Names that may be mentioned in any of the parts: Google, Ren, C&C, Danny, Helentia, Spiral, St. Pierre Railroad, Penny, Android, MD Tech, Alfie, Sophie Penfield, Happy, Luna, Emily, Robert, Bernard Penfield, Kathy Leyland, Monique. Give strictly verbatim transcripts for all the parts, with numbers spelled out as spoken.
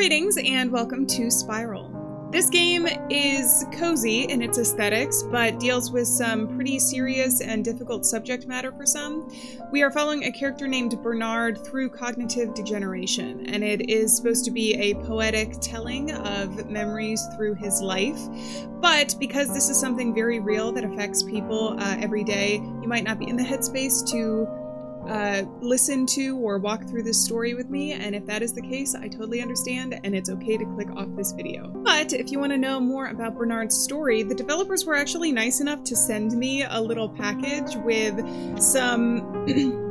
Greetings and welcome to Spiral. This game is cozy in its aesthetics, but deals with some pretty serious and difficult subject matter for some. We are following a character named Bernard through cognitive degeneration, and it is supposed to be a poetic telling of memories through his life. But because this is something very real that affects people uh, every day, you might not be in the headspace to Uh, listen to or walk through this story with me, and if that is the case, I totally understand, and it's okay to click off this video. But if you want to know more about Bernard's story, the developers were actually nice enough to send me a little package with some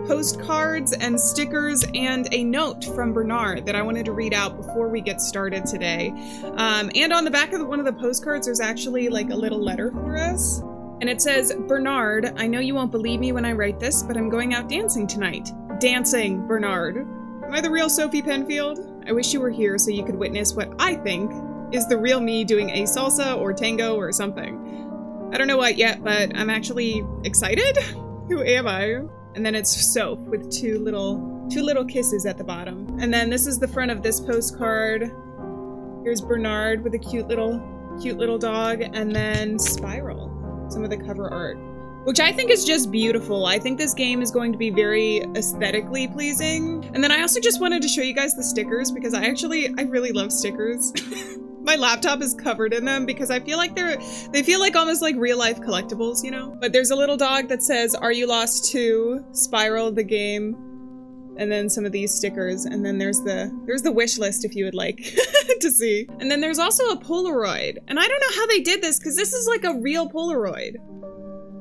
postcards and stickers and a note from Bernard that I wanted to read out before we get started today. Um, and on the back of the, one of the postcards, there's actually like a little letter for us. And it says, Bernard, I know you won't believe me when I write this, but I'm going out dancing tonight. Dancing, Bernard. Am I the real Sophie Penfield? I wish you were here so you could witness what I think is the real me doing a salsa or tango or something. I don't know what yet, but I'm actually excited. Who am I? And then it's soap with two little, two little kisses at the bottom. And then this is the front of this postcard. Here's Bernard with a cute little, cute little dog, and then Spiral. Some of the cover art, which I think is just beautiful. I think this game is going to be very aesthetically pleasing. And then I also just wanted to show you guys the stickers because I actually, I really love stickers. My laptop is covered in them because I feel like they're, they feel like almost like real life collectibles, you know? But there's a little dog that says, are you lost too? Spiral the game. And then some of these stickers. And then there's the, there's the wish list if you would like to see. And then there's also a Polaroid. And I don't know how they did this because this is like a real Polaroid.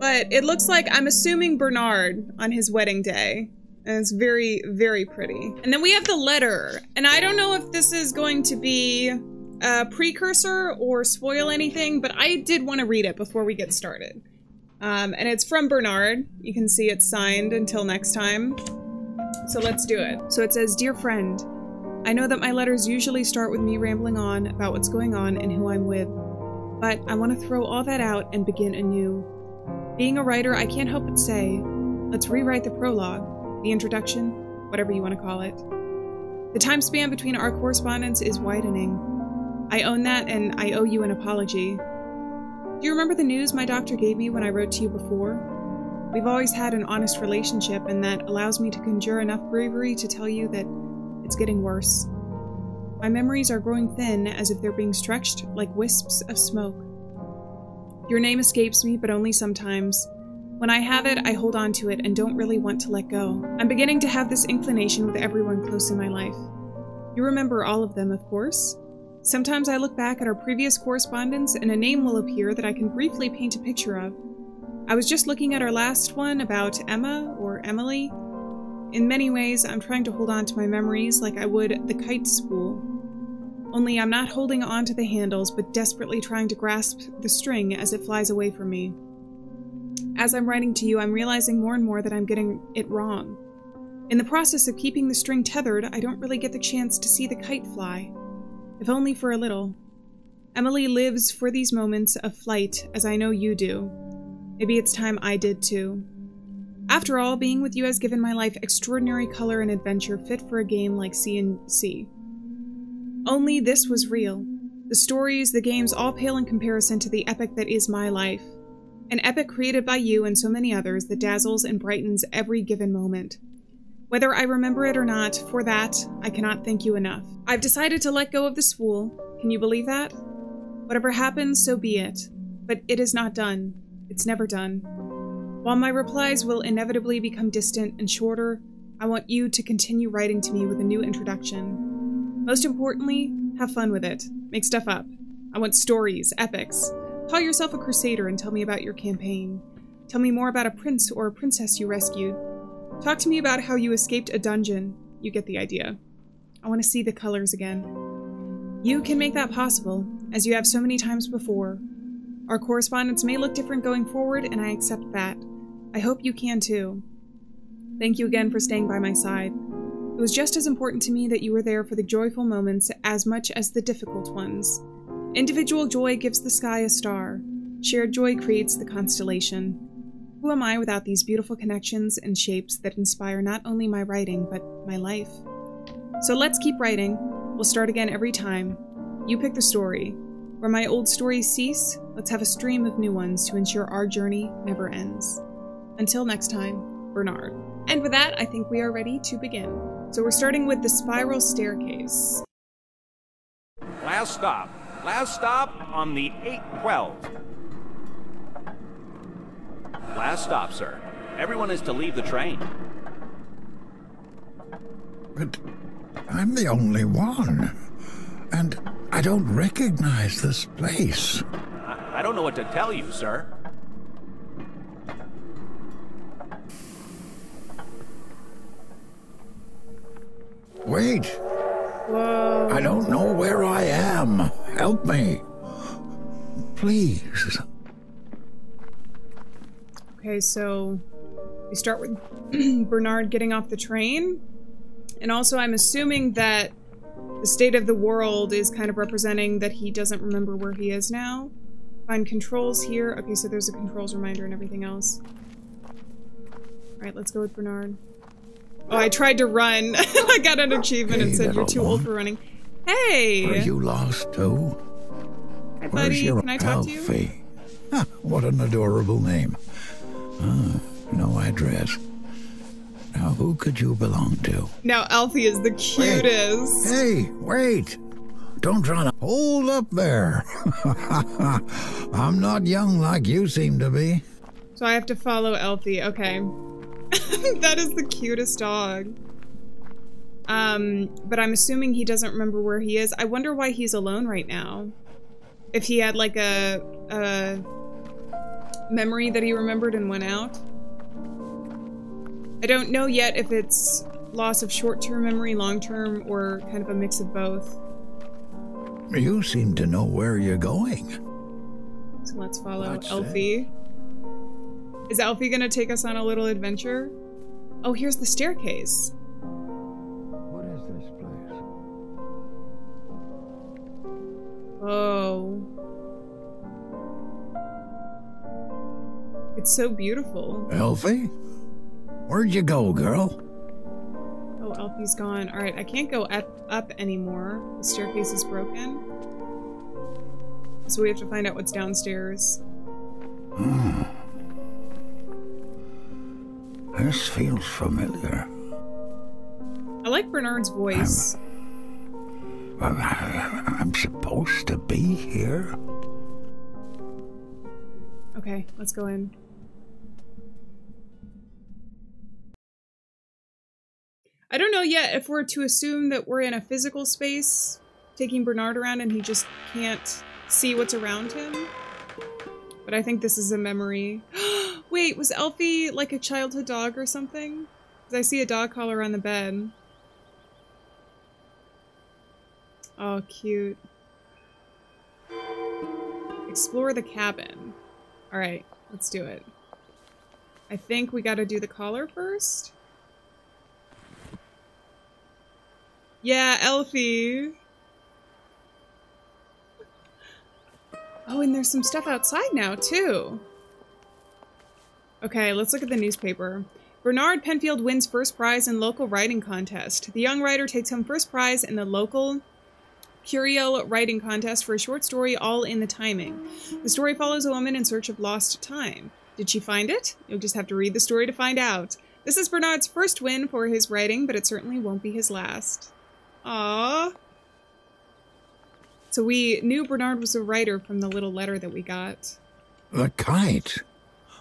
But it looks like, I'm assuming Bernard on his wedding day. And it's very, very pretty. And then we have the letter. And I don't know if this is going to be a precursor or spoil anything, but I did want to read it before we get started. Um, and it's from Bernard. You can see it's signed until next time. So let's do it. So it says, Dear friend, I know that my letters usually start with me rambling on about what's going on and who I'm with, but I want to throw all that out and begin anew. Being a writer, I can't help but say, let's rewrite the prologue, the introduction, whatever you want to call it. The time span between our correspondence is widening. I own that, and I owe you an apology. Do you remember the news my doctor gave me when I wrote to you before? We've always had an honest relationship, and that allows me to conjure enough bravery to tell you that it's getting worse. My memories are growing thin, as if they're being stretched like wisps of smoke. Your name escapes me, but only sometimes. When I have it, I hold on to it and don't really want to let go. I'm beginning to have this inclination with everyone close in my life. You remember all of them, of course. Sometimes I look back at our previous correspondence, and a name will appear that I can briefly paint a picture of. I was just looking at our last one about Emma or Emily. In many ways, I'm trying to hold on to my memories like I would the kite spool. Only I'm not holding on to the handles, but desperately trying to grasp the string as it flies away from me. As I'm writing to you, I'm realizing more and more that I'm getting it wrong. In the process of keeping the string tethered, I don't really get the chance to see the kite fly, if only for a little. Emily lives for these moments of flight, as I know you do. Maybe it's time I did too. After all, being with you has given my life extraordinary color and adventure fit for a game like C and C. Only this was real. The stories, the games, all pale in comparison to the epic that is my life. An epic created by you and so many others that dazzles and brightens every given moment. Whether I remember it or not, for that, I cannot thank you enough. I've decided to let go of the spool. Can you believe that? Whatever happens, so be it. But it is not done. It's never done. While my replies will inevitably become distant and shorter, I want you to continue writing to me with a new introduction. Most importantly, have fun with it. Make stuff up. I want stories, epics. Call yourself a crusader and tell me about your campaign. Tell me more about a prince or a princess you rescued. Talk to me about how you escaped a dungeon. You get the idea. I want to see the colors again. You can make that possible, as you have so many times before. Our correspondence may look different going forward, and I accept that. I hope you can too. Thank you again for staying by my side. It was just as important to me that you were there for the joyful moments as much as the difficult ones. Individual joy gives the sky a star. Shared joy creates the constellation. Who am I without these beautiful connections and shapes that inspire not only my writing, but my life? So let's keep writing. We'll start again every time. You pick the story. Where my old stories cease, let's have a stream of new ones to ensure our journey never ends. Until next time, Bernard. And with that, I think we are ready to begin. So we're starting with the spiral staircase. Last stop. Last stop on the eight twelve. Last stop, sir. Everyone is to leave the train. But I'm the only one. And I don't recognize this place. I, I don't know what to tell you, sir. Wait. Whoa. I don't know where I am. Help me. Please. Okay, so we start with Bernard getting off the train. And also I'm assuming that the state of the world is kind of representing that he doesn't remember where he is now. Find controls here. Okay, so there's a controls reminder and everything else. Alright, let's go with Bernard. Oh, I tried to run. I got an achievement and said, you're too old for running. Hey! Are you lost too? Hi, buddy. Can I talk to you? Huh, what an adorable name. Ah, no address. Now, who could you belong to? Now, Alfie is the cutest. Wait. Hey, wait. Don't try to hold up there. I'm not young like you seem to be. So I have to follow Alfie. Okay. That is the cutest dog. Um, but I'm assuming he doesn't remember where he is. I wonder why he's alone right now. If he had like a, a memory that he remembered and went out. I don't know yet if it's loss of short-term memory, long-term, or kind of a mix of both. You seem to know where you're going. So let's follow Watch Alfie. That. Is Alfie going to take us on a little adventure? Oh, here's the staircase. What is this place? Oh. It's so beautiful. Alfie? Where'd you go, girl? Oh, Alfie's gone. All right, I can't go up, up anymore. The staircase is broken. So we have to find out what's downstairs. Hmm. This feels familiar. I like Bernard's voice. I'm, I'm, I'm supposed to be here. Okay, let's go in. I don't know yet if we're to assume that we're in a physical space, taking Bernard around and he just can't see what's around him. But I think this is a memory. Wait, was Alfie like a childhood dog or something? Because I see a dog collar on the bed. Oh, cute. Explore the cabin. All right, let's do it. I think we got to do the collar first. Yeah, Alfie. Oh, and there's some stuff outside now, too. Okay, let's look at the newspaper. Bernard Penfield wins first prize in local writing contest. The young writer takes home first prize in the local Curio writing contest for a short story, All in the Timing. The story follows a woman in search of lost time. Did she find it? You'll just have to read the story to find out. This is Bernard's first win for his writing, but it certainly won't be his last. Aww. So we knew Bernard was a writer from the little letter that we got. The kite.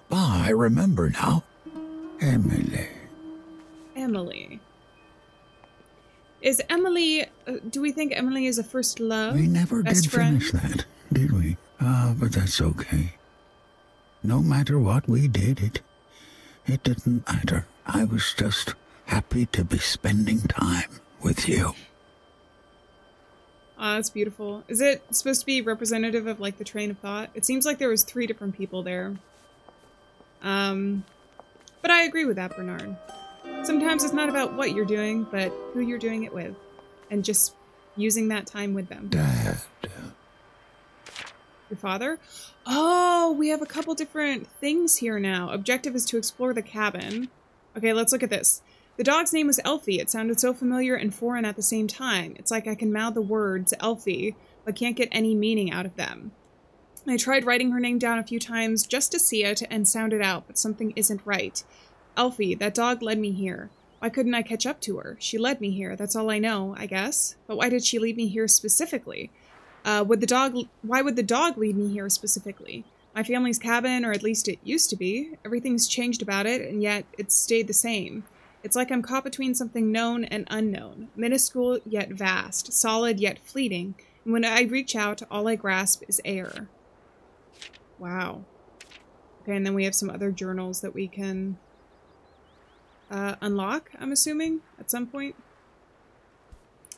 Ah, I remember now. Emily. Emily. Is Emily... Uh, do we think Emily is a first love? We never did finish that, did we? Ah, uh, but that's okay. No matter what we did, it, it didn't matter. I was just happy to be spending time with you. Ah, oh, that's beautiful. Is it supposed to be representative of, like, the train of thought? It seems like there was three different people there. Um, but I agree with that, Bernard. Sometimes it's not about what you're doing, but who you're doing it with. And just using that time with them. Dad. Your father? Oh, we have a couple different things here now. Objective is to explore the cabin. Okay, let's look at this. The dog's name was Alfie. It sounded so familiar and foreign at the same time. It's like I can mouth the words Alfie, but can't get any meaning out of them. I tried writing her name down a few times just to see it and sound it out, but something isn't right. Alfie, that dog led me here. Why couldn't I catch up to her? She led me here. That's all I know, I guess. But why did she lead me here specifically? Uh, would the dog? Why would the dog lead me here specifically? My family's cabin, or at least it used to be. Everything's changed about it, and yet it's stayed the same. It's like I'm caught between something known and unknown, minuscule yet vast, solid yet fleeting, and when I reach out, all I grasp is air. Wow. Okay, and then we have some other journals that we can uh, unlock, I'm assuming, at some point.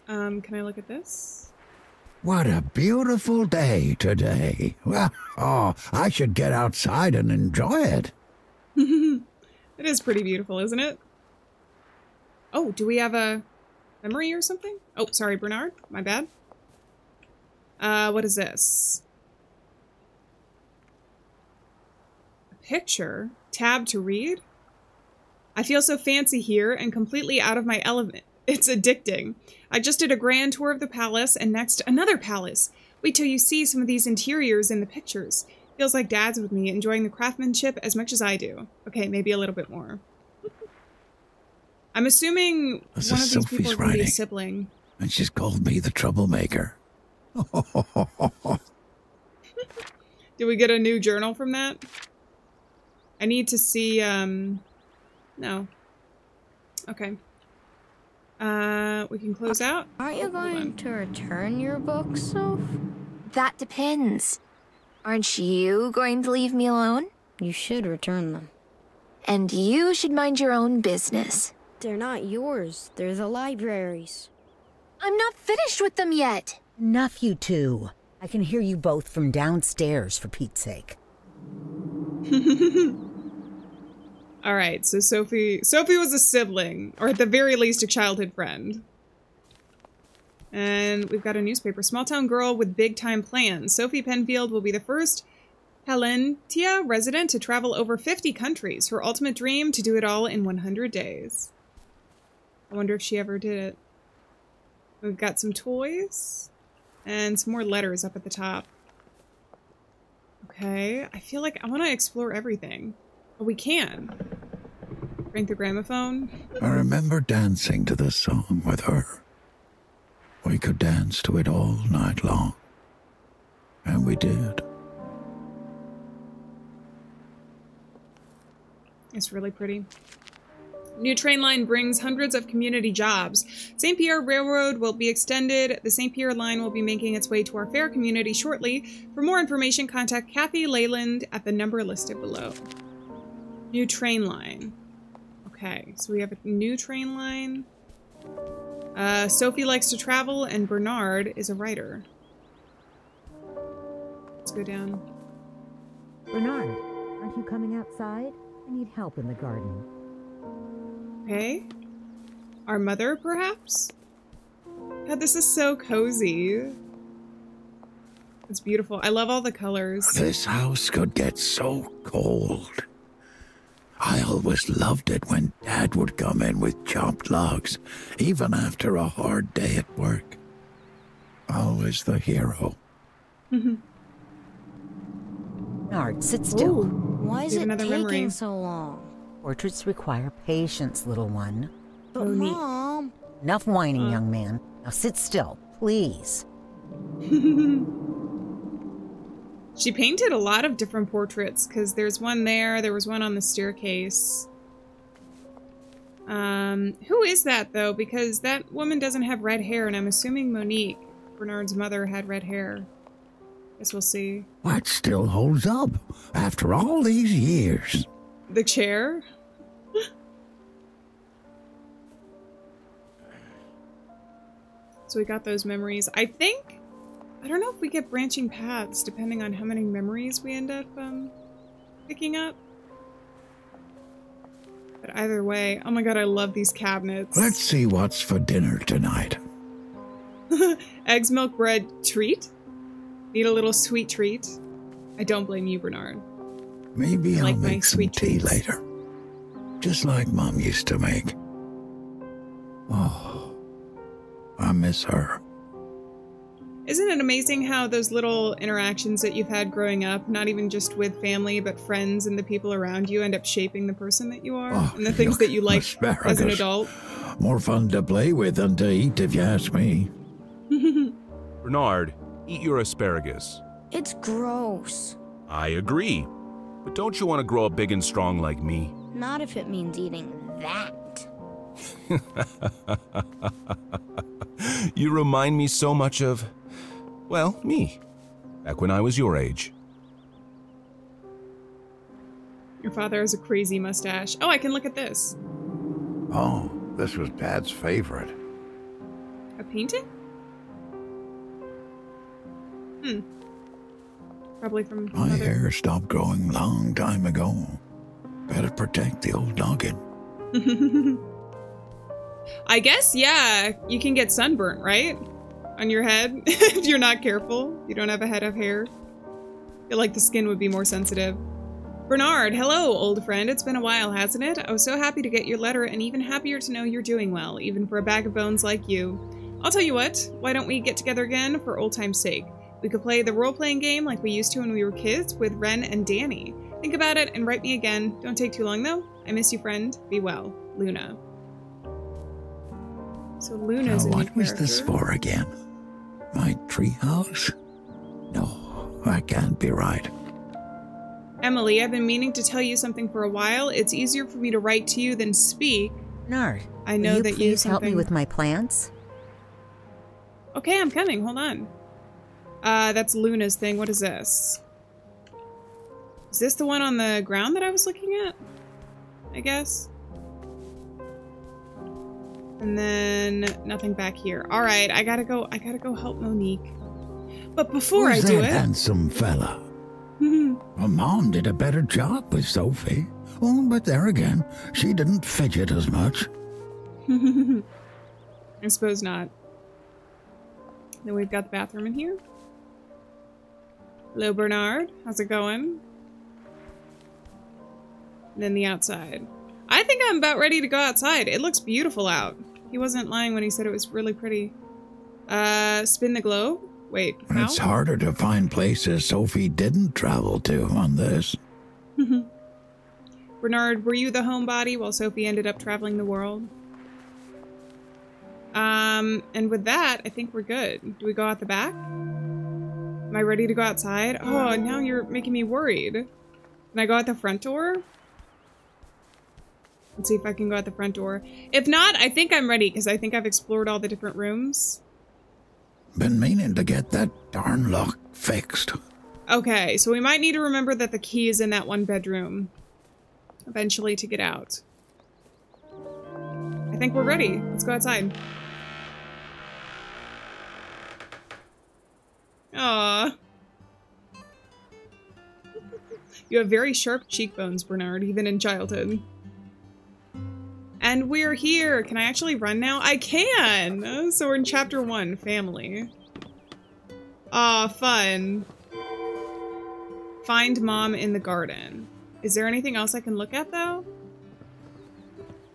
Um, can I look at this? What a beautiful day today. Well, oh, I should get outside and enjoy it. It is pretty beautiful, isn't it? Oh, do we have a memory or something? Oh, sorry, Bernard. My bad. Uh, what is this? Picture tab to read. I feel so fancy here and completely out of my element. It's addicting. I just did a grand tour of the palace and next another palace. Wait till you see some of these interiors in the pictures. Feels like Dad's with me, enjoying the craftsmanship as much as I do. Okay, maybe a little bit more. I'm assuming this one of these people is going to be a sibling. And she's called me the troublemaker. Did we get a new journal from that? I need to see, um, no. Okay. Uh, we can close out. Aren't you going to return your book, Soph? That depends. Aren't you going to leave me alone? You should return them. And you should mind your own business. They're not yours. They're the library's. I'm not finished with them yet. Enough, you two. I can hear you both from downstairs, for Pete's sake. All right, so Sophie Sophie was a sibling, or at the very least a childhood friend. And we've got a newspaper. Small town girl with big time plans. Sophie Penfield will be the first Helentia resident to travel over fifty countries. Her ultimate dream, to do it all in one hundred days. I wonder if she ever did it. We've got some toys and some more letters up at the top. Okay, I feel like I want to explore everything. But we can. Bring the gramophone. I remember dancing to this song with her. We could dance to it all night long. And we did. It's really pretty. New train line brings hundreds of community jobs. Saint Pierre Railroad will be extended. The Saint Pierre line will be making its way to our fair community shortly. For more information, contact Kathy Leyland at the number listed below. New train line. Okay, so we have a new train line. Uh, Sophie likes to travel, and Bernard is a writer. Let's go down. Bernard, aren't you coming outside? I need help in the garden. Okay. Our mother, perhaps? God, this is so cozy. It's beautiful. I love all the colors. This house could get so cold. I always loved it when Dad would come in with chopped logs, even after a hard day at work. Always the hero. Bernard, sit still. Ooh. Why is it taking memory? so long? Portraits require patience, little one. But Mom... Enough whining, uh. young man. Now sit still, please. She painted a lot of different portraits, because there's one there, there was one on the staircase. Um, who is that, though? Because that woman doesn't have red hair, and I'm assuming Monique, Bernard's mother, had red hair. Guess we'll see. That still holds up, after all these years. The chair? So we got those memories. I think... I don't know if we get branching paths, depending on how many memories we end up um, picking up. But either way... Oh my god, I love these cabinets. Let's see what's for dinner tonight. Eggs, milk, bread, treat? Need a little sweet treat? I don't blame you, Bernard. Maybe I'll make some tea later. Just like Mom used to make. Oh, I miss her. Isn't it amazing how those little interactions that you've had growing up, not even just with family, but friends and the people around you, end up shaping the person that you are, oh, and the things that you like asparagus. As an adult? More fun to play with than to eat, if you ask me. Bernard, eat your asparagus. It's gross. I agree. But don't you want to grow up big and strong like me? Not if it means eating that. You remind me so much of... well, me, back when I was your age. Your father has a crazy mustache. Oh, I can look at this. Oh, this was Dad's favorite. A painting? Hmm. Probably from My mother. Hair stopped growing long time ago. Better protect the old noggin. I guess, yeah, you can get sunburnt, right? On your head, if you're not careful. You don't have a head of hair. I feel like the skin would be more sensitive. Bernard, hello, old friend. It's been a while, hasn't it? I was so happy to get your letter and even happier to know you're doing well, even for a bag of bones like you. I'll tell you what, why don't we get together again for old time's sake? We could play the role-playing game like we used to when we were kids with Ren and Danny. Think about it and write me again. Don't take too long, though. I miss you, friend. Be well. Luna. So Luna's now, a new what was character. This for again? My treehouse? No, I can't be right. Emily, I've been meaning to tell you something for a while. It's easier for me to write to you than speak. Bernard, I know you that please you something... help me with my plants? Okay, I'm coming. Hold on. Uh, that's Luna's thing. What is this? Is this the one on the ground that I was looking at? I guess. And then nothing back here. All right, I gotta go. I gotta go help Monique. But before Who's I do that it, handsome fella. My mom did a better job with Sophie. Oh, but there again, she didn't fidget as much. I suppose not. Then we've got the bathroom in here. Hello, Bernard. How's it going? And then the outside. I think I'm about ready to go outside. It looks beautiful out. He wasn't lying when he said it was really pretty. Uh, spin the globe? Wait, how? It's harder to find places Sophie didn't travel to on this. Bernard, were you the homebody while Sophie ended up traveling the world? Um, and with that, I think we're good. Do we go out the back? Am I ready to go outside? Oh, now you're making me worried. Can I go out the front door? Let's see if I can go out the front door. If not, I think I'm ready, because I think I've explored all the different rooms. Been meaning to get that darn lock fixed. Okay, so we might need to remember that the key is in that one bedroom. Eventually to get out. I think we're ready. Let's go outside. Aww. You have very sharp cheekbones, Bernard, even in childhood. And we're here. Can I actually run now? I can. So we're in chapter one, family. Ah, fun. Find mom in the garden. Is there anything else I can look at though?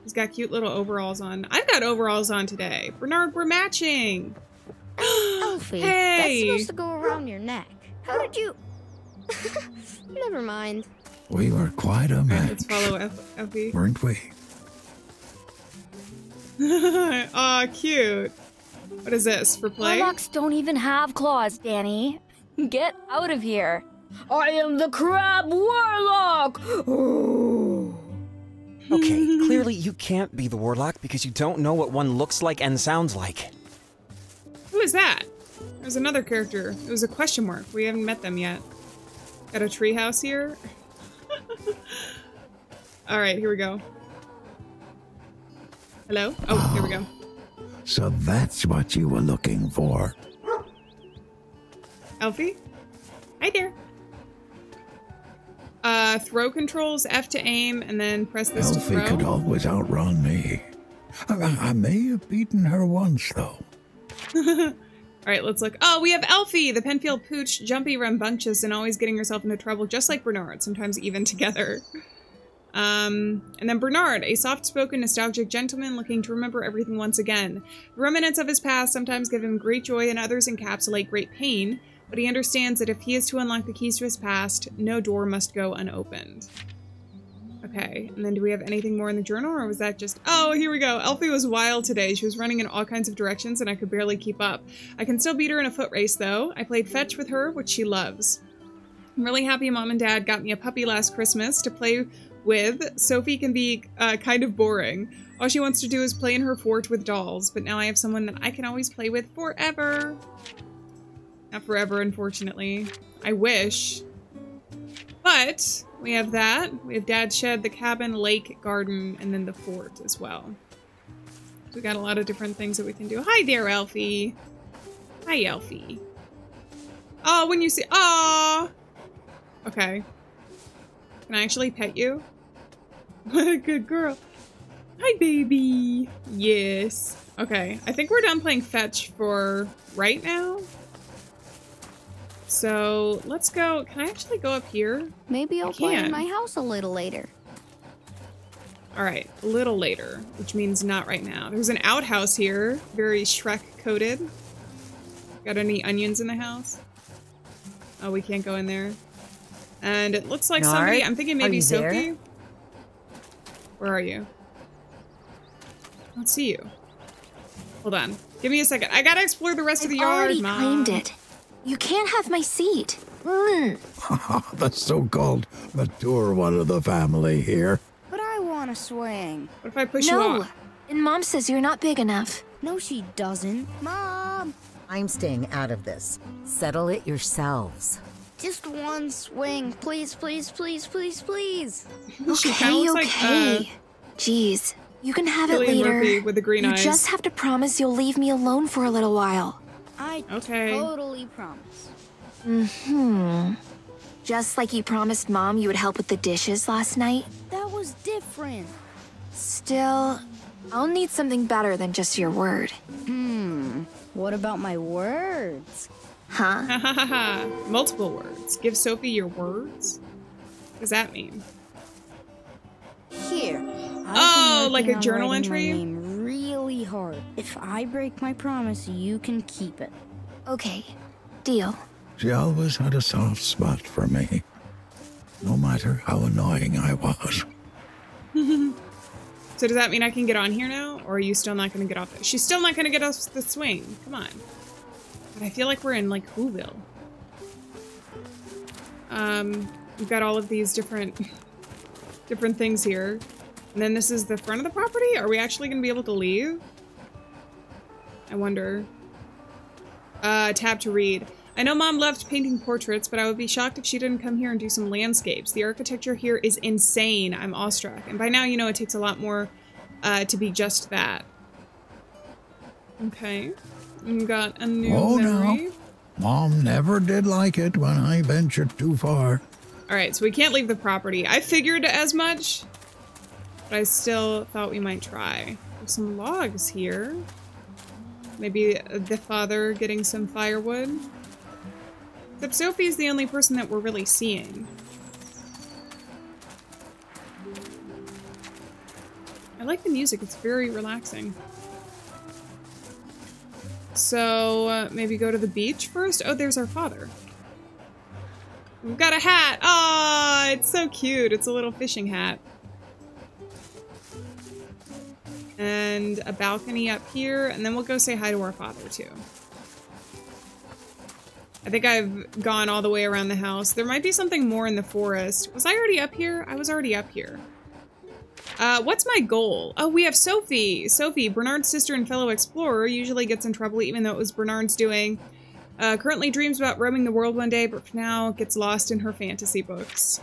He's got cute little overalls on. I've got overalls on today. Bernard, we're matching. Alfie, hey. That's supposed to go around your neck. How did you? Never mind. We were quite a match. Right, let's follow Alfie. Weren't we? Aw, cute. What is this, for play? Warlocks don't even have claws, Danny. Get out of here. I am the crab warlock! Okay, clearly you can't be the warlock because you don't know what one looks like and sounds like. Who is that? There's another character. It was a question mark. We haven't met them yet. Got a treehouse here? Alright, here we go. Hello? Oh, oh, here we go. So that's what you were looking for. Alfie? Hi there. Uh, throw controls, F to aim, and then press this Alfie to throw. Alfie could always outrun me. I, I may have beaten her once, though. Alright, let's look. Oh, we have Alfie, the Penfield pooch, jumpy, rambunctious, and always getting herself into trouble, just like Bernard, sometimes even together. Um, and then Bernard, a soft-spoken, nostalgic gentleman looking to remember everything once again. The remnants of his past sometimes give him great joy and others encapsulate great pain, but he understands that if he is to unlock the keys to his past, no door must go unopened. Okay, and then do we have anything more in the journal, or was that just... Oh, here we go. Alfie was wild today. She was running in all kinds of directions, and I could barely keep up. I can still beat her in a foot race, though. I played fetch with her, which she loves. I'm really happy Mom and Dad got me a puppy last Christmas to play with. Sophie can be uh, kind of boring. All she wants to do is play in her fort with dolls, but now I have someone that I can always play with forever. Not forever, unfortunately. I wish. But... we have that. We have Dad's shed, the cabin, lake, garden, and then the fort as well. So we got a lot of different things that we can do. Hi there, Alfie. Hi, Alfie. Oh, when you see... Oh! Okay. Can I actually pet you? What a good girl. Hi, baby. Yes. Okay. I think we're done playing fetch for right now. So let's go. Can I actually go up here? Maybe I'll play in my house a little later. All right, a little later, which means not right now. There's an outhouse here, very Shrek coated. Got any onions in the house? Oh, we can't go in there. And it looks like Nard, somebody, I'm thinking maybe Sophie. There? Where are you? I don't see you. Hold on. Give me a second. I gotta explore the rest I've of the yard, Mom. I already claimed it. You can't have my seat. Mm. The so-called mature one of the family here. But I want to swing. What if I push no. you off? And Mom says you're not big enough. No, she doesn't. Mom! I'm staying out of this. Settle it yourselves. Just one swing. Please, please, please, please, please. Okay, okay. Like, uh, Jeez, you can have Billy it later. Murphy with the green you eyes. Just have to promise you'll leave me alone for a little while. I okay. totally promise. Mm-hmm. Just like you promised Mom you would help with the dishes last night. That was different. Still, I'll need something better than just your word. Hmm. What about my words? Huh? Multiple words. Give Sophie your words? What does that mean? Here. Oh, like a journal entry? Really hard. If I break my promise, you can keep it. Okay, deal. She always had a soft spot for me, no matter how annoying I was. So does that mean I can get on here now, or are you still not going to get off it? She's still not going to get off the swing. Come on. But I feel like we're in like Whoville. Um, we've got all of these different, different things here. And then this is the front of the property? Are we actually going to be able to leave? I wonder. Uh, tab to read. I know Mom loved painting portraits, but I would be shocked if she didn't come here and do some landscapes. The architecture here is insane. I'm awestruck. And by now, you know, it takes a lot more uh, to be just that. Okay. We've got a new oh, memory. No. Mom never did like it when I ventured too far. All right, so we can't leave the property. I figured as much... but I still thought we might try. There's some logs here. Maybe the father getting some firewood. Except Sophie's the only person that we're really seeing. I like the music. It's very relaxing. So uh, maybe go to the beach first? Oh, there's our father. We've got a hat. Oh, it's so cute. It's a little fishing hat. And a balcony up here, and then we'll go say hi to our father, too. I think I've gone all the way around the house. There might be something more in the forest. Was I already up here? I was already up here. Uh, what's my goal? Oh, we have Sophie. Sophie, Bernard's sister and fellow explorer, usually gets in trouble, even though it was Bernard's doing. Uh, currently dreams about roaming the world one day, but for now gets lost in her fantasy books.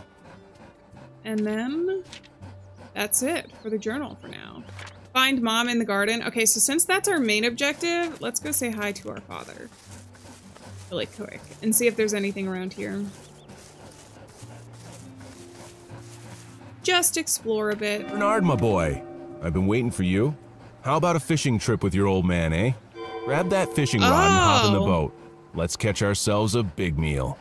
And then that's it for the journal for now. Find Mom in the garden. Okay, so since that's our main objective, let's go say hi to our father really quick and see if there's anything around here. Just explore a bit. Bernard, my boy. I've been waiting for you. How about a fishing trip with your old man, eh? Grab that fishing rod oh. and hop in the boat. Let's catch ourselves a big meal.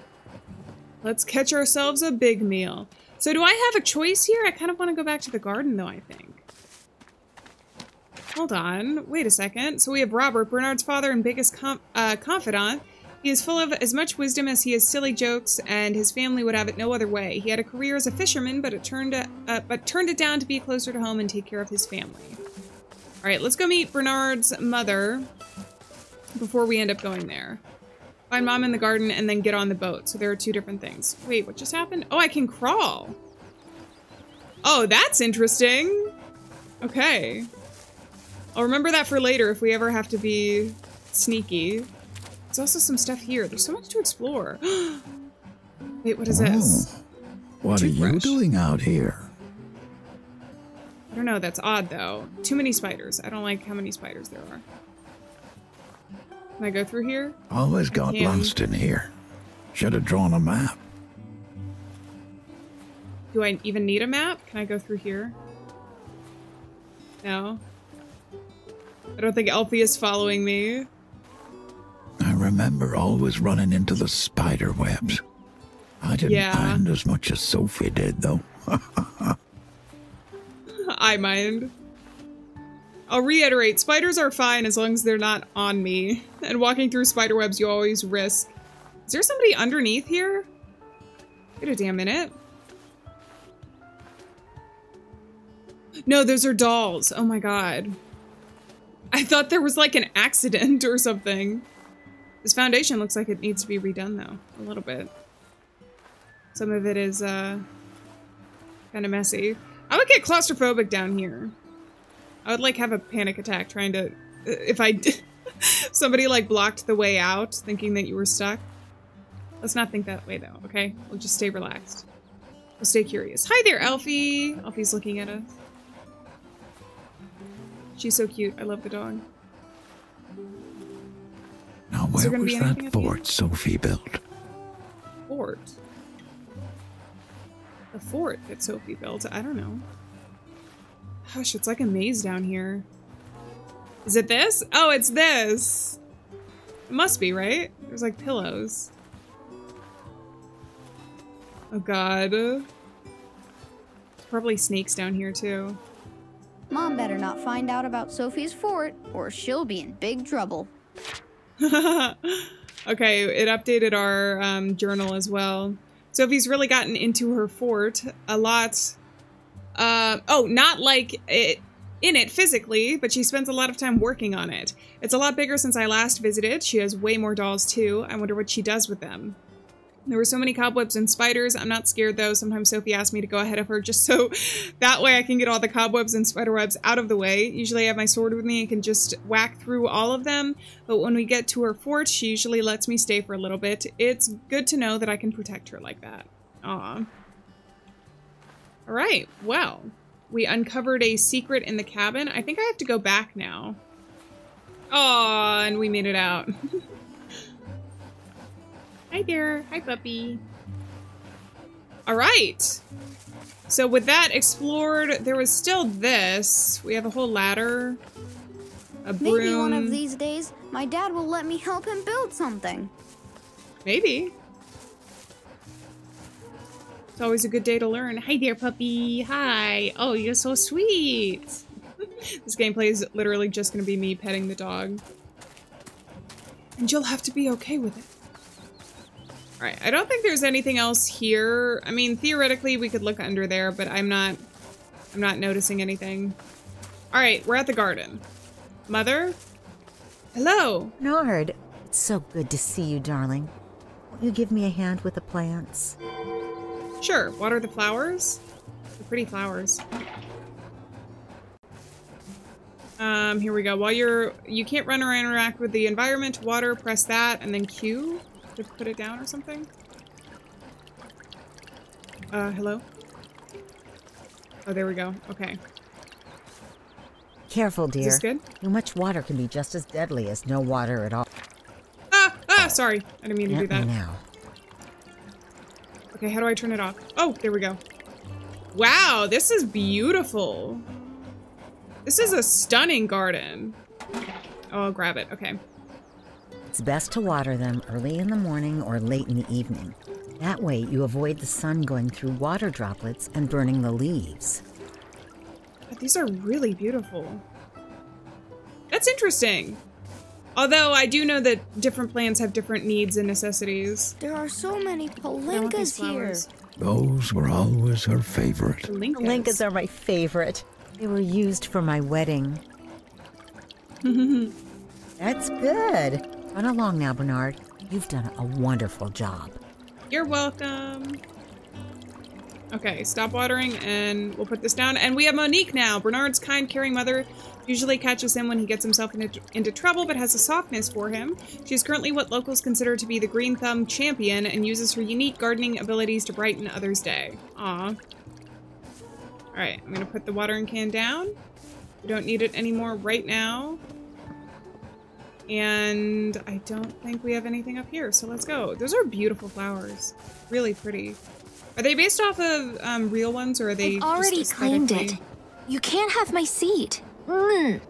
Let's catch ourselves a big meal. So do I have a choice here? I kind of want to go back to the garden, though, I think. Hold on. Wait a second. So we have Robert, Bernard's father and biggest com uh, confidant. He is full of as much wisdom as he is silly jokes, and his family would have it no other way. He had a career as a fisherman, but it turned a, uh, but turned it down to be closer to home and take care of his family. All right, let's go meet Bernard's mother before we end up going there. Find mom in the garden and then get on the boat. So there are two different things. Wait, what just happened? Oh, I can crawl. Oh, that's interesting. Okay. I'll remember that for later if we ever have to be sneaky. There's also some stuff here. There's so much to explore. Wait, what is this? Oh, what are you doing out here? I don't know. That's odd, though. Too many spiders. I don't like how many spiders there are. Can I go through here? Always got lost in here. Should have drawn a map. Do I even need a map? Can I go through here? No. I don't think Alfie is following me. I remember always running into the spider webs. I didn't yeah. mind as much as Sophie did, though. I mind. I'll reiterate, spiders are fine as long as they're not on me. And walking through spider webs, you always risk. Is there somebody underneath here? Wait a damn minute. No, those are dolls. Oh my god. I thought there was like an accident or something. This foundation looks like it needs to be redone though, a little bit. Some of it is uh, kind of messy. I would get claustrophobic down here. I would, like, have a panic attack trying to... If I... somebody, like, blocked the way out, thinking that you were stuck. Let's not think that way, though, okay? We'll just stay relaxed. We'll stay curious. Hi there, Alfie! Alfie's looking at us. She's so cute. I love the dog. Now, where was that fort Sophie built? Fort? The fort that Sophie built? I don't know. Gosh, it's like a maze down here. Is it this? Oh, it's this. It must be, right? There's like pillows. Oh god. There's probably snakes down here too. Mom better not find out about Sophie's fort or she'll be in big trouble. Okay, it updated our um, journal as well. Sophie's really gotten into her fort a lot. Uh, oh, not like it, in it physically, but she spends a lot of time working on it. It's a lot bigger since I last visited. She has way more dolls, too. I wonder what she does with them. There were so many cobwebs and spiders. I'm not scared, though. Sometimes Sophie asks me to go ahead of her just so that way I can get all the cobwebs and spiderwebs out of the way. Usually I have my sword with me and can just whack through all of them. But when we get to her fort, she usually lets me stay for a little bit. It's good to know that I can protect her like that. Aww. All right, well, we uncovered a secret in the cabin. I think I have to go back now. Aw, and we made it out. Hi there. Hi, puppy. All right. So with that explored, there was still this. We have a whole ladder, a broom. Maybe one of these days, my dad will let me help him build something. Maybe. It's always a good day to learn. Hi there, puppy. Hi. Oh, you're so sweet. This gameplay is literally just going to be me petting the dog. And you'll have to be okay with it. All right. I don't think there's anything else here. I mean, theoretically, we could look under there, but I'm not, I'm not noticing anything. All right. We're at the garden. Mother? Hello. Nord. It's so good to see you, darling. Won't you give me a hand with the plants? Sure, water the flowers. The pretty flowers. Um, here we go. While you're, you can't run or interact with the environment, water, press that, and then Q to put it down or something. Uh, hello? Oh, there we go. Okay. Careful, dear. Is this good? Too much water can be just as deadly as no water at all. Ah! Ah! Sorry. I didn't mean to do that. Now. Okay, how do I turn it off? Oh, there we go. Wow, this is beautiful. This is a stunning garden. Oh, I'll grab it. Okay. It's best to water them early in the morning or late in the evening. That way you avoid the sun going through water droplets and burning the leaves. God, these are really beautiful. That's interesting. Although I do know that different plants have different needs and necessities. There are so many palinkas here. Those were always her favorite. Palinkas. Palinkas are my favorite. They were used for my wedding. That's good. Run along now, Bernard. You've done a wonderful job. You're welcome. Okay, stop watering and we'll put this down. And we have Monique now. Bernard's kind, caring mother usually catches him when he gets himself into, into trouble, but has a softness for him. She's currently what locals consider to be the Green Thumb champion and uses her unique gardening abilities to brighten others' day. Aw. All right, I'm gonna put the watering can down. We don't need it anymore right now. And I don't think we have anything up here, so let's go. Those are beautiful flowers. Really pretty. Are they based off of um, real ones, or are they I've already claimed it. You can't have my seat. Mm.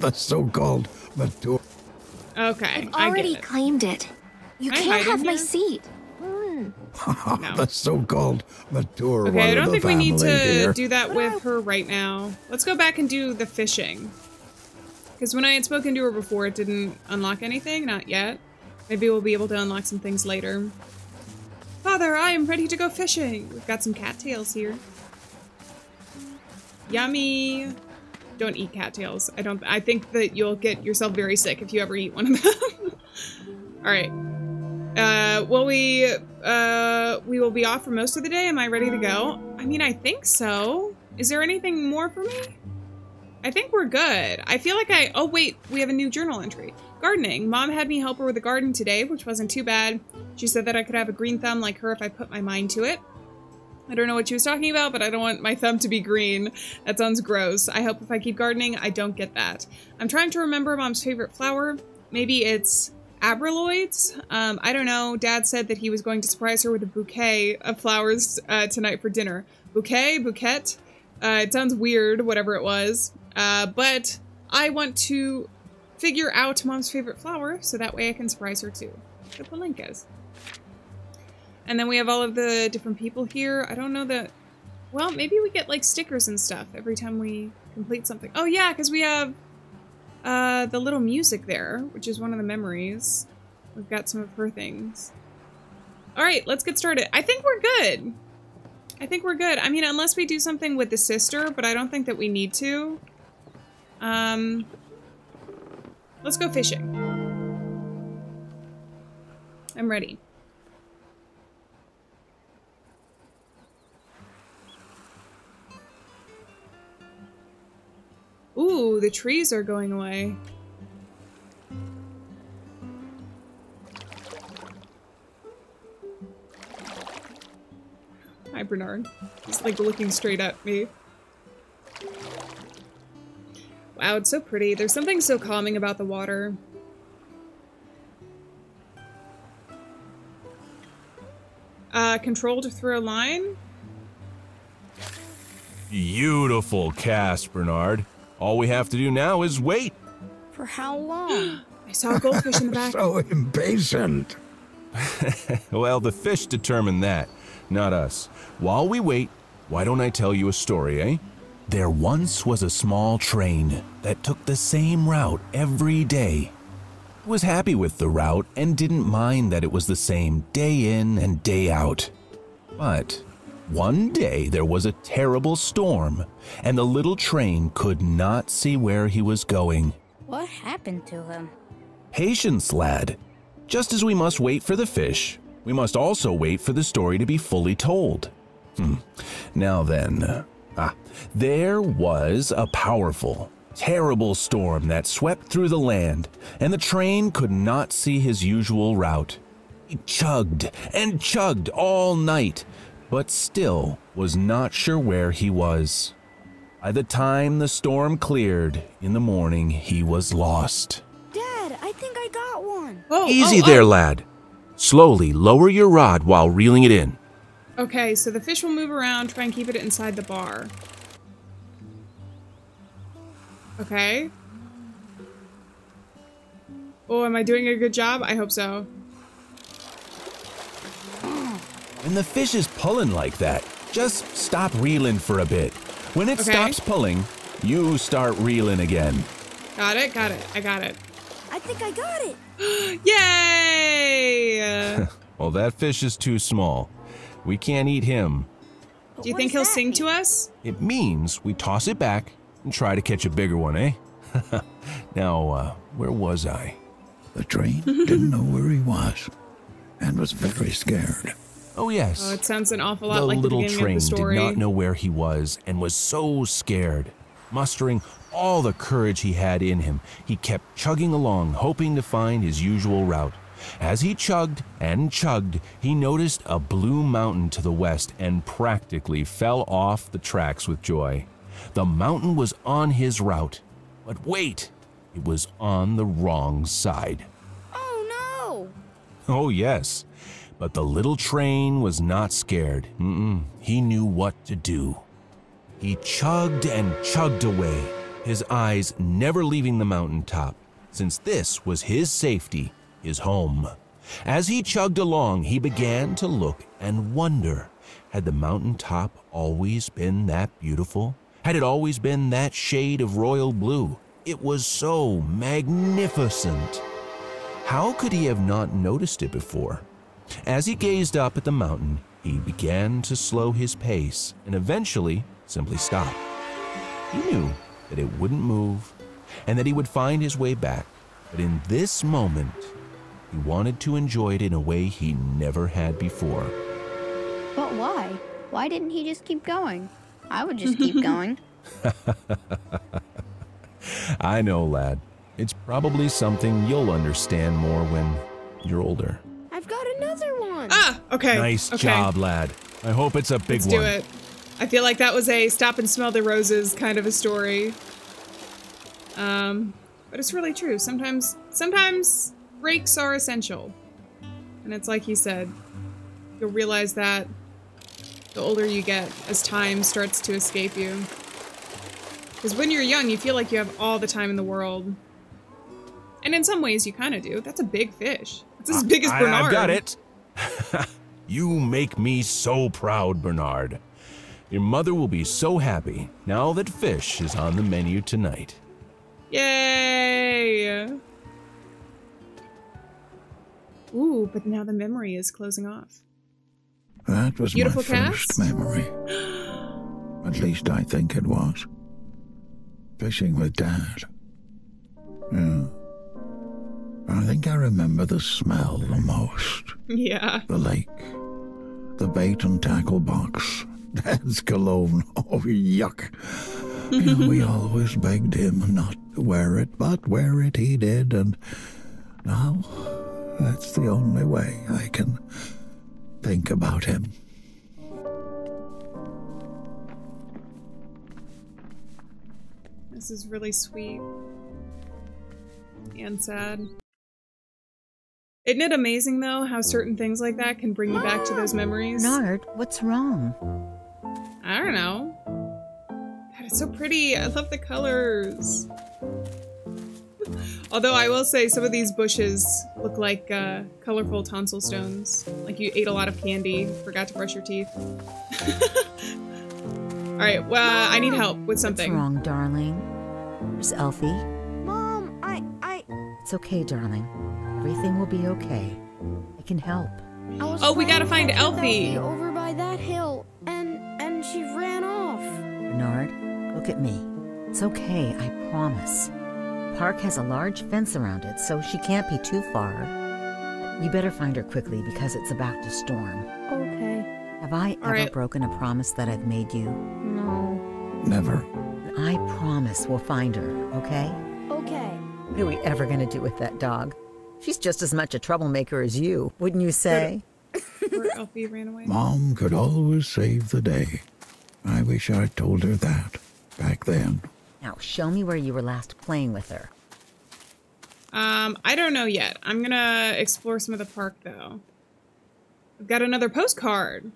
The so-called mature. Okay, I've already I get it. claimed it. You Can can't have my seat. Mm. No. The so-called mature. Okay, one I don't of think we need to here. do that what with are... her right now. Let's go back and do the fishing. Because when I had spoken to her before, it didn't unlock anything. Not yet. Maybe we'll be able to unlock some things later. Father, I am ready to go fishing. We've got some cattails here. Yummy. Don't eat cattails. I don't. I think that you'll get yourself very sick if you ever eat one of them. All right. Uh, well, we uh, we will be off for most of the day. Am I ready to go? I mean, I think so. Is there anything more for me? I think we're good. I feel like I... Oh, wait. We have a new journal entry. Gardening. Mom had me help her with the garden today, which wasn't too bad. She said that I could have a green thumb like her if I put my mind to it. I don't know what she was talking about, but I don't want my thumb to be green. That sounds gross. I hope if I keep gardening, I don't get that. I'm trying to remember Mom's favorite flower. Maybe it's abroloids? Um, I don't know. Dad said that he was going to surprise her with a bouquet of flowers uh, tonight for dinner. Bouquet? Bouquet? Uh, it sounds weird, whatever it was. Uh, but I want to figure out Mom's favorite flower, so that way I can surprise her too. The palinkas. And then we have all of the different people here. I don't know that... Well, maybe we get, like, stickers and stuff every time we complete something. Oh, yeah, because we have uh, the little music there, which is one of the memories. We've got some of her things. All right, let's get started. I think we're good. I think we're good. I mean, unless we do something with the sister, but I don't think that we need to. Um, let's go fishing. I'm ready. Ooh, the trees are going away. Hi, Bernard. He's like looking straight at me. Wow, it's so pretty. There's something so calming about the water. Uh, control to throw line. Beautiful cast, Bernard. All we have to do now is wait. For how long? I saw a goldfish in the back. So impatient. Well, the fish determined that, not us. While we wait, why don't I tell you a story, eh? There once was a small train that took the same route every day. It was happy with the route and didn't mind that it was the same day in and day out. But one day there was a terrible storm, and the little train could not see where he was going. What happened to him? Patience, lad. Just as we must wait for the fish, we must also wait for the story to be fully told. Hmm. Now then... Ah, there was a powerful, terrible storm that swept through the land, and the train could not see his usual route. He chugged and chugged all night, but still was not sure where he was. By the time the storm cleared, in the morning he was lost. Dad, I think I got one. Oh, Easy oh, there, oh. lad. Slowly lower your rod while reeling it in. Okay, so the fish will move around, try and keep it inside the bar. Okay. Oh, am I doing a good job? I hope so. When the fish is pulling like that, just stop reeling for a bit. When it okay. stops pulling, you start reeling again. Got it, got it, I got it. I think I got it. Yay! Well, that fish is too small. We can't eat him. But Do you think he'll sing mean? to us? It means we toss it back and try to catch a bigger one, eh? Now, uh, where was I? The train didn't know where he was and was very scared. Oh, yes. Oh, it sounds an awful lot the like the beginning of the story. The little train did not know where he was and was so scared. Mustering all the courage he had in him, he kept chugging along, hoping to find his usual route. As he chugged and chugged, he noticed a blue mountain to the west and practically fell off the tracks with joy. The mountain was on his route. But wait, it was on the wrong side. Oh, no! Oh, yes. But the little train was not scared. Mm-mm. He knew what to do. He chugged and chugged away, his eyes never leaving the mountaintop, since this was his safety, his home. As he chugged along, he began to look and wonder, had the mountaintop always been that beautiful? Had it always been that shade of royal blue? It was so magnificent. How could he have not noticed it before? As he gazed up at the mountain, he began to slow his pace and eventually simply stopped. He knew that it wouldn't move and that he would find his way back, but in this moment, he wanted to enjoy it in a way he never had before. But why? Why didn't he just keep going? I would just keep going. I know, lad. It's probably something you'll understand more when you're older. I've got another one. Ah, okay. Nice okay. job, lad. I hope it's a big Let's one. Let's do it. I feel like that was a stop and smell the roses kind of a story. Um, but it's really true. Sometimes, sometimes breaks are essential. And it's like he said, you'll realize that the older you get as time starts to escape you. Because when you're young, you feel like you have all the time in the world. And in some ways, you kind of do. That's a big fish. It's as big as Bernard. I, I've got it. You make me so proud, Bernard. Your mother will be so happy now that fish is on the menu tonight. Yay! Ooh, but now the memory is closing off. That was Beautiful my cast. first memory. At least I think it was. Fishing with Dad. Yeah. I think I remember the smell the most. Yeah. The lake. The bait and tackle box. Dad's cologne. Oh, yuck. And we always begged him not to wear it, but wear it he did. And now that's the only way I can think about him. This is really sweet and sad. Isn't it amazing, though, how certain things like that can bring you back to those memories? Bernard, what's wrong? I don't know. God, it's so pretty. I love the colors. Although I will say some of these bushes look like uh, colorful tonsil stones. Like you ate a lot of candy, forgot to brush your teeth. All right, well, I need help with something. What's wrong, darling? There's Alfie. Mom, I, I... It's okay, darling. Everything will be okay. I can help. I oh, we gotta find Alfie. Alfie! Over by that hill, and and she ran off. Bernard, look at me. It's okay, I promise. The park has a large fence around it, so she can't be too far. You better find her quickly because it's about to storm. Okay. Have I All ever right. broken a promise that I've made you? No. Never. I promise we'll find her, okay? Okay. What are we ever gonna do with that dog? She's just as much a troublemaker as you, wouldn't you say? Where Alfie ran away. Mom could always save the day. I wish I'd told her that back then. Now, show me where you were last playing with her. Um, I don't know yet. I'm gonna explore some of the park, though. I've got another postcard.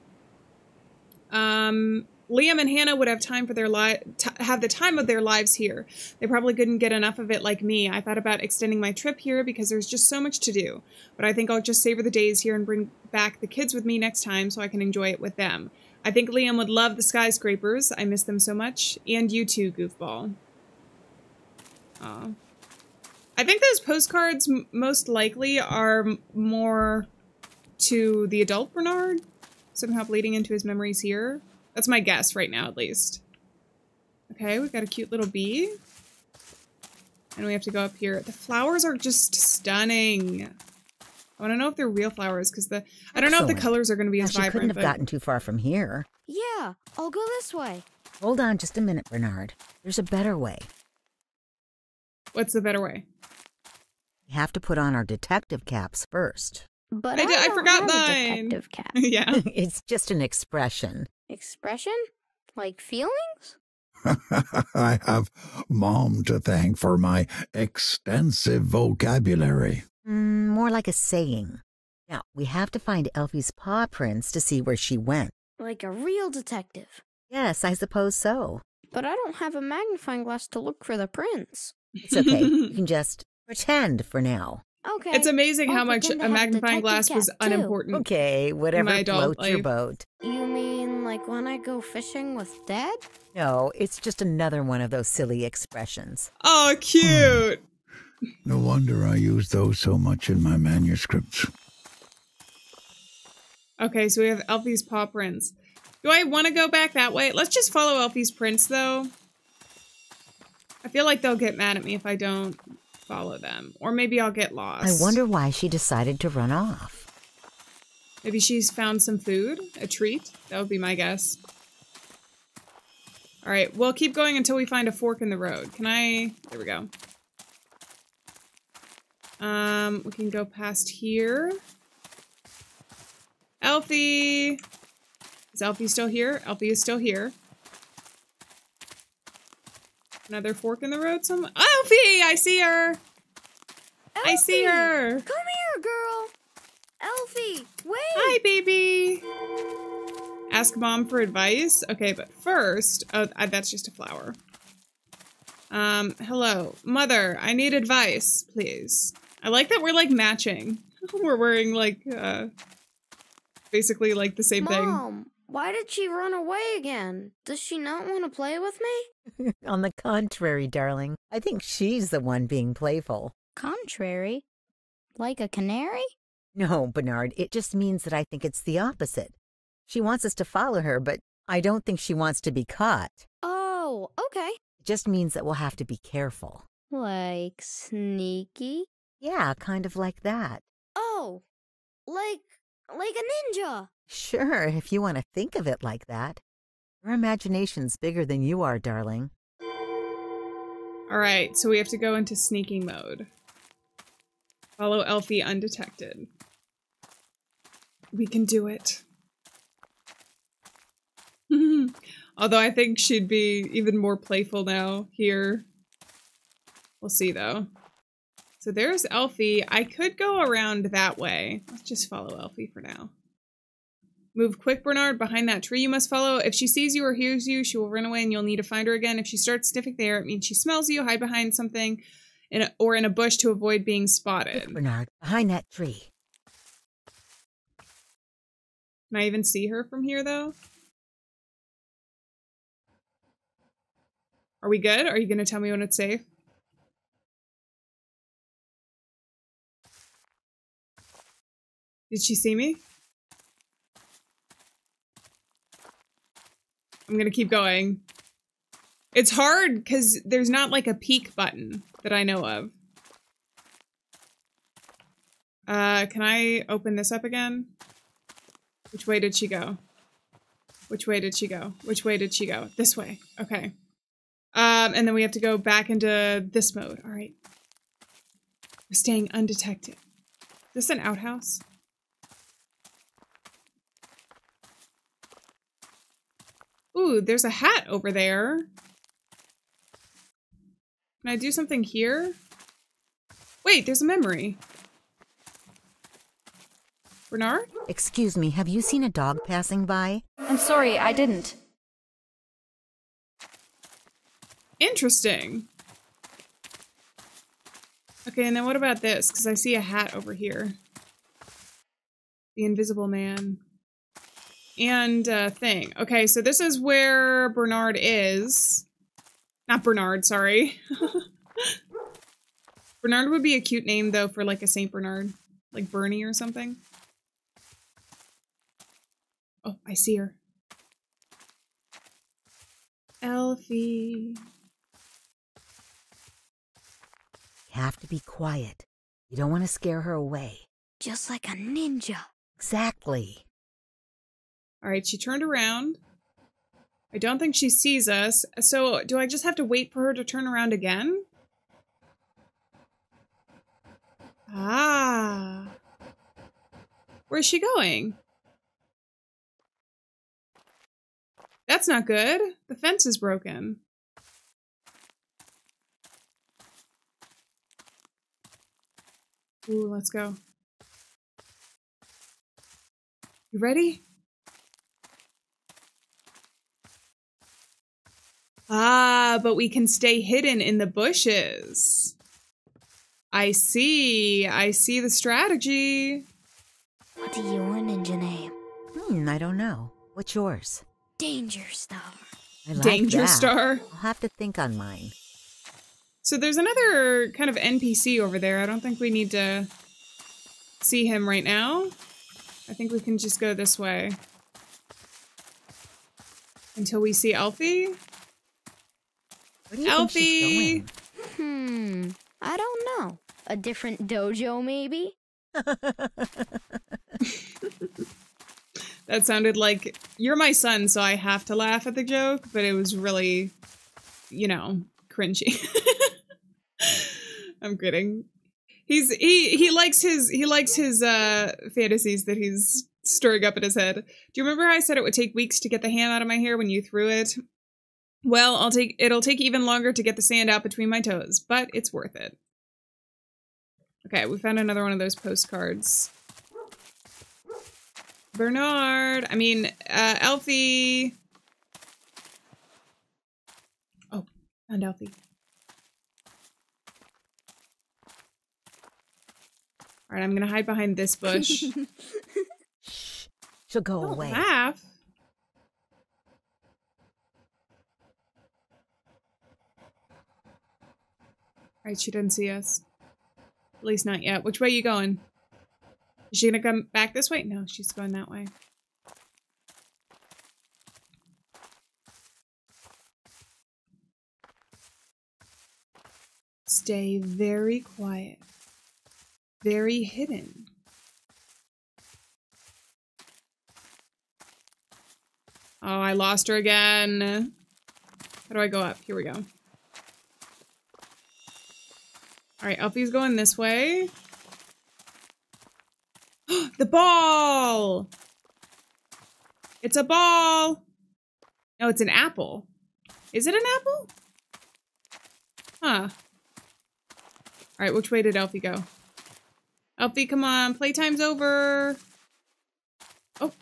Um, Liam and Hannah would have time for their li- t- have the time of their lives here. They probably couldn't get enough of it like me. I thought about extending my trip here because there's just so much to do. But I think I'll just savor the days here and bring back the kids with me next time so I can enjoy it with them. I think Liam would love the skyscrapers. I miss them so much. And you too, goofball. Aw. I think those postcards m- most likely are m- more to the adult Bernard, somehow bleeding into his memories here. That's my guess right now, at least. Okay, we've got a cute little bee. And we have to go up here. The flowers are just stunning. I want to know if they're real flowers, because the... I don't Excellent. know if the colors are going to be as vibrant. She couldn't have but... gotten too far from here. Yeah, I'll go this way. Hold on just a minute, Bernard. There's a better way. What's the better way? We have to put on our detective caps first. But I, I, did, I forgot mine. A detective cap. Yeah. It's just an expression. Expression? Like feelings? I have Mom to thank for my extensive vocabulary. Mm, more like a saying. Now, we have to find Alfie's paw prints to see where she went. Like a real detective. Yes, I suppose so. But I don't have a magnifying glass to look for the prints. It's okay. You can just pretend for now. Okay. It's amazing I'll how much a magnifying glass was too. unimportant. Okay, whatever floats your boat. You mean like when I go fishing with Dad? No, it's just another one of those silly expressions. Oh, cute. Hmm. No wonder I use those so much in my manuscripts. Okay, so we have Alfie's paw prints. Do I want to go back that way? Let's just follow Alfie's prints, though. I feel like they'll get mad at me if I don't follow them. Or maybe I'll get lost. I wonder why she decided to run off. Maybe she's found some food, a treat. That would be my guess. All right, we'll keep going until we find a fork in the road. Can I? There we go. Um, we can go past here. Alfie! Is Alfie still here? Alfie is still here. Another fork in the road somewhere. Alfie! I see her! Alfie, I see her! Come here, girl! Alfie, wait! Hi, baby! Ask Mom for advice? Okay, but first... Oh, that's just a flower. Um, hello. Mother, I need advice, please. I like that we're, like, matching. We're wearing, like, uh... basically, like, the same Mom. thing. Mom! Why did she run away again? Does she not want to play with me? On the contrary, darling. I think she's the one being playful. Contrary? Like a canary? No, Bernard. It just means that I think it's the opposite. She wants us to follow her, but I don't think she wants to be caught. Oh, okay. It just means that we'll have to be careful. Like sneaky? Yeah, kind of like that. Oh, like, like a ninja. Sure, if you want to think of it like that. Your imagination's bigger than you are, darling. Alright, so we have to go into sneaking mode. Follow Alfie undetected. We can do it. Although I think she'd be even more playful now here. We'll see, though. So there's Alfie. I could go around that way. Let's just follow Alfie for now. Move quick, Bernard. Behind that tree you must follow. If she sees you or hears you, she will run away and you'll need to find her again. If she starts sniffing the air, it means she smells you. Hide behind something in a, or in a bush to avoid being spotted. Quick, Bernard. Behind that tree. Can I even see her from here, though? Are we good? Are you going to tell me when it's safe? Did she see me? I'm gonna keep going. It's hard because there's not like a peek button that I know of. Uh, can I open this up again? Which way did she go? Which way did she go? Which way did she go? This way. Okay. Um, and then we have to go back into this mode. All right. We're staying undetected. Is this an outhouse? Ooh, there's a hat over there. Can I do something here? Wait, there's a memory. Bernard? Excuse me, have you seen a dog passing by? I'm sorry, I didn't. Interesting. Okay, and then what about this? Because I see a hat over here. The Invisible Man. And uh, thing. Okay, so this is where Bernard is. Not Bernard, sorry. Bernard would be a cute name, though, for like a Saint Bernard. Like Bernie or something. Oh, I see her. Alfie. You have to be quiet. You don't want to scare her away. Just like a ninja. Exactly. Alright, she turned around. I don't think she sees us. So, do I just have to wait for her to turn around again? Ah. Where's she going? That's not good. The fence is broken. Ooh, let's go. You ready? Ah, but we can stay hidden in the bushes. I see. I see the strategy. What's your ninja name? Hmm, I don't know. What's yours? Danger Star. I like Danger that. Star. I'll have to think on mine. So there's another kind of N P C over there. I don't think we need to see him right now. I think we can just go this way. Until we see Alfie. Where do you Alfie! Think she's going? Hmm. I don't know. A different dojo, maybe? That sounded like, you're my son, so I have to laugh at the joke, but it was really, you know, cringy. I'm kidding. He's he he likes his he likes his uh fantasies that he's stirring up in his head. Do you remember how I said it would take weeks to get the ham out of my hair when you threw it? Well, I'll take it'll take even longer to get the sand out between my toes, but it's worth it. Okay, we found another one of those postcards. Bernard, I mean, uh Alfie. Oh, found Alfie. All right, I'm gonna hide behind this bush. Shh, she'll go Don't away. Laugh. All right, she didn't see us. At least not yet. Which way are you going? Is she gonna come back this way? No, she's going that way. Stay very quiet. Very hidden. Oh, I lost her again. How do I go up? Here we go. Alright, Alfie's going this way. The ball! It's a ball! No, it's an apple. Is it an apple? Huh. Alright, which way did Alfie go? Alfie, come on. Playtime's over. Oh,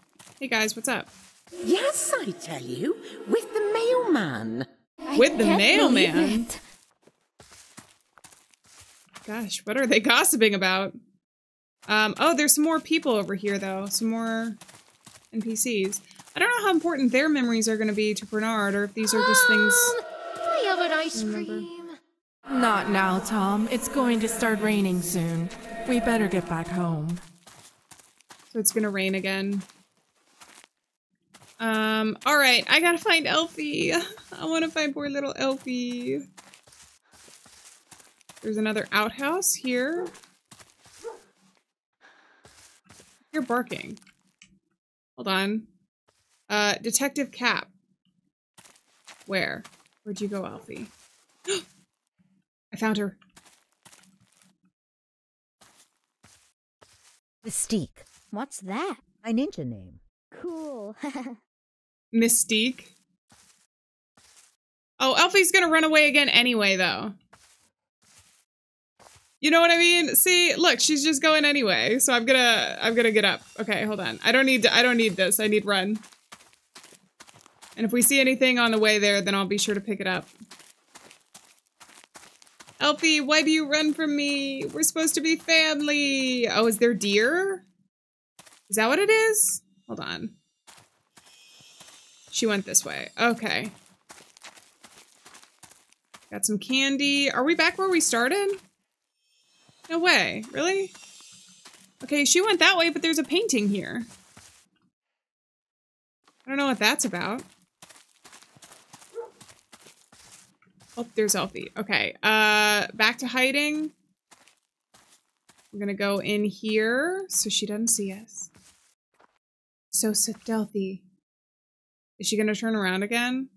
hey guys, what's up? Yes, I tell you, with the mailman. I with the mailman? Gosh, what are they gossiping about? Um, oh, there's some more people over here, though. Some more N P Cs. I don't know how important their memories are going to be to Bernard, or if these are just um, things... I have an ice cream. Not now, Tom. It's going to start raining soon. We better get back home. So it's gonna rain again. Um, alright, I gotta find Alfie. I wanna find poor little Alfie. There's another outhouse here. You're barking. Hold on. Uh, Detective Cap. Where? Where'd you go, Alfie? I found her. Mystique. What's that? My ninja name. Cool. Mystique. Oh, Alfie's gonna run away again anyway, though. You know what I mean? See, look, she's just going anyway. So I'm gonna, I'm gonna get up. Okay, hold on. I don't need, to, I don't need this. I need run. And if we see anything on the way there, then I'll be sure to pick it up. Alfie, why do you run from me? We're supposed to be family. Oh, is there deer? Is that what it is? Hold on. She went this way. Okay. Got some candy. Are we back where we started? No way. Really? Okay, she went that way, but there's a painting here. I don't know what that's about. Oh, there's Alfie. Okay, uh, back to hiding. We're gonna go in here so she doesn't see us. So stealthy. Is she gonna turn around again?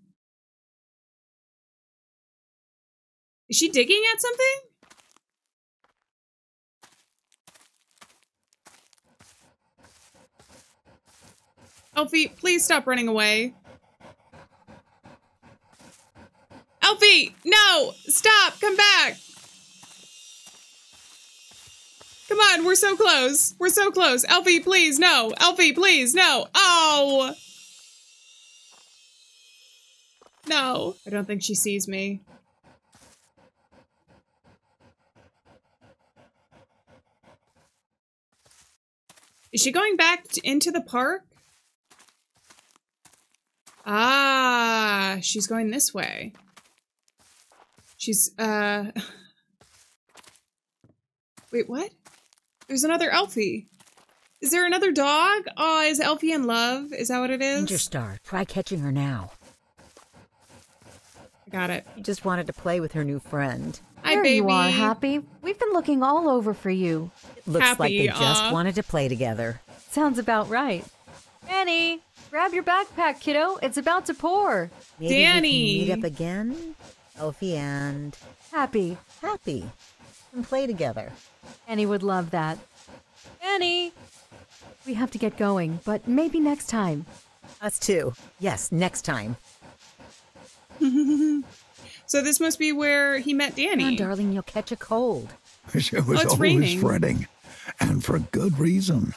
Is she digging at something? Alfie, please stop running away. Alfie, no! Stop! Come back! Come on, we're so close. We're so close. Alfie, please, no. Alfie, please, no. Oh! No. I don't think she sees me. Is she going back into the park? Ah, she's going this way. She's, uh... Wait, what? There's another Alfie. Is there another dog? Aw, is Alfie in love? Is that what it is? Interstar, try catching her now. I got it. She just wanted to play with her new friend. Hi, there baby. You are, Happy. We've been looking all over for you. It looks Happy, like they aw. just wanted to play together. Sounds about right. Penny, grab your backpack, kiddo. It's about to pour. Maybe Danny. We can meet up again. Alfie and Happy. Happy. And play together. Penny would love that. Penny! We have to get going, but maybe next time. Us too. Yes, next time. So this must be where he met Danny. Come on, darling, you'll catch a cold. It was oh, always raining. Spreading, and for good reason.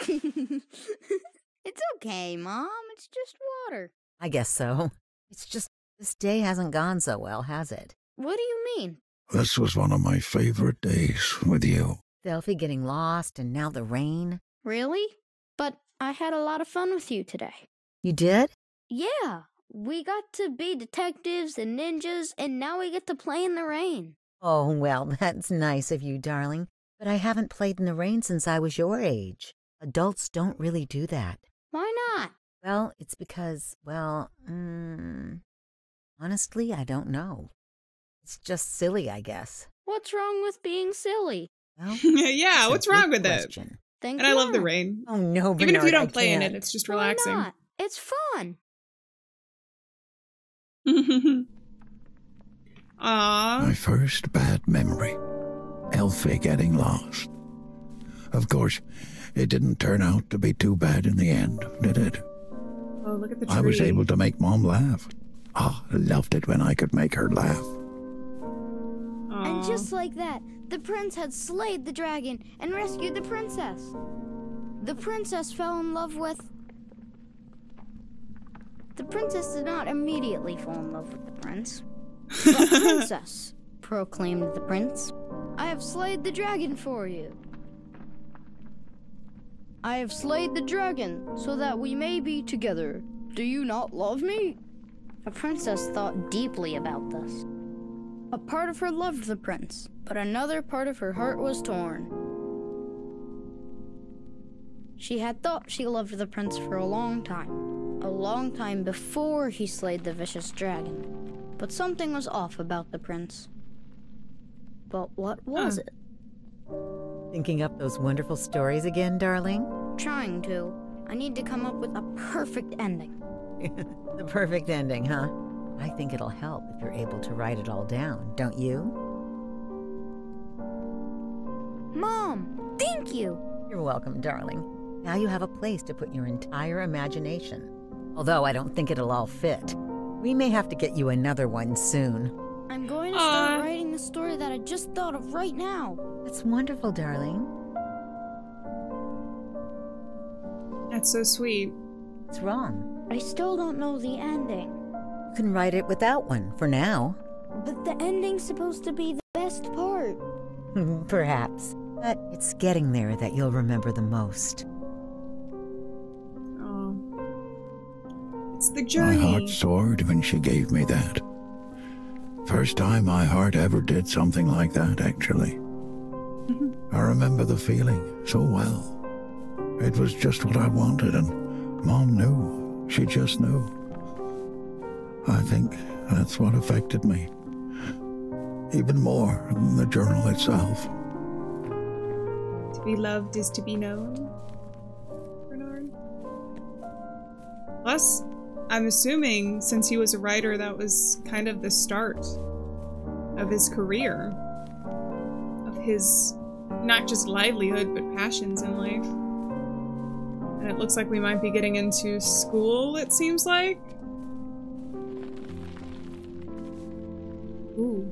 It's okay, Mom. It's just water. I guess so. It's just this day hasn't gone so well, has it? What do you mean? This was one of my favorite days with you. Delphi getting lost and now the rain. Really? But I had a lot of fun with you today. You did? Yeah. We got to be detectives and ninjas, and now we get to play in the rain. Oh, well, that's nice of you, darling. But I haven't played in the rain since I was your age. Adults don't really do that. Why not? Well, it's because, well, mm, honestly, I don't know. It's just silly, I guess. What's wrong with being silly? Well, yeah, what's wrong with question. it? Thank and you I love not. the rain. Oh, no, Bernard, even if you don't I play can't. in it, it's just relaxing. Why not? It's fun. Aww. My first bad memory. Alfie getting lost. Of course, it didn't turn out to be too bad in the end, did it? Oh, look at the tree. I was able to make Mom laugh. Oh, I loved it when I could make her laugh. And just like that, the prince had slayed the dragon and rescued the princess. The princess fell in love with... The princess did not immediately fall in love with the prince. But princess, proclaimed the prince, I have slayed the dragon for you. I have slayed the dragon so that we may be together. Do you not love me? The princess thought deeply about this. A part of her loved the prince, but another part of her heart was torn. She had thought she loved the prince for a long time, a long time before he slayed the vicious dragon. But something was off about the prince. But what was it? Thinking up those wonderful stories again, darling? Trying to. I need to come up with a perfect ending. The perfect ending, huh? I think it'll help if you're able to write it all down, don't you? Mom, thank you! You're welcome, darling. Now you have a place to put your entire imagination. Although I don't think it'll all fit. We may have to get you another one soon. I'm going to start Aww. writing the story that I just thought of right now. That's wonderful, darling. That's so sweet. What's wrong? I still don't know the ending. You can write it without one for now. But the ending's supposed to be the best part. Perhaps. But it's getting there that you'll remember the most. Oh. It's the journey. My heart soared when she gave me that. First time my heart ever did something like that, actually. I remember the feeling so well. It was just what I wanted, and Mom knew. She just knew. I think that's what affected me. Even more than the journal itself. To be loved is to be known, Bernard. Plus, I'm assuming, since he was a writer, that was kind of the start of his career. Of his, not just livelihood, but passions in life. And it looks like we might be getting into school, it seems like. Ooh.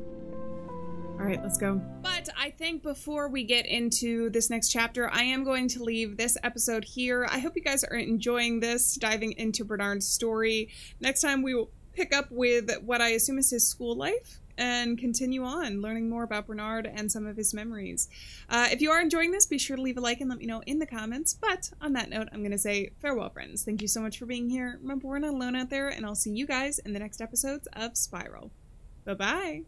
Alright, let's go. But I think before we get into this next chapter, I am going to leave this episode here. I hope you guys are enjoying this, diving into Bernard's story. Next time we will pick up with what I assume is his school life and continue on, learning more about Bernard and some of his memories. Uh, if you are enjoying this, be sure to leave a like and let me know in the comments. But on that note, I'm going to say farewell, friends. Thank you so much for being here. Remember, we're not alone out there, and I'll see you guys in the next episodes of Spiral. Bye-bye.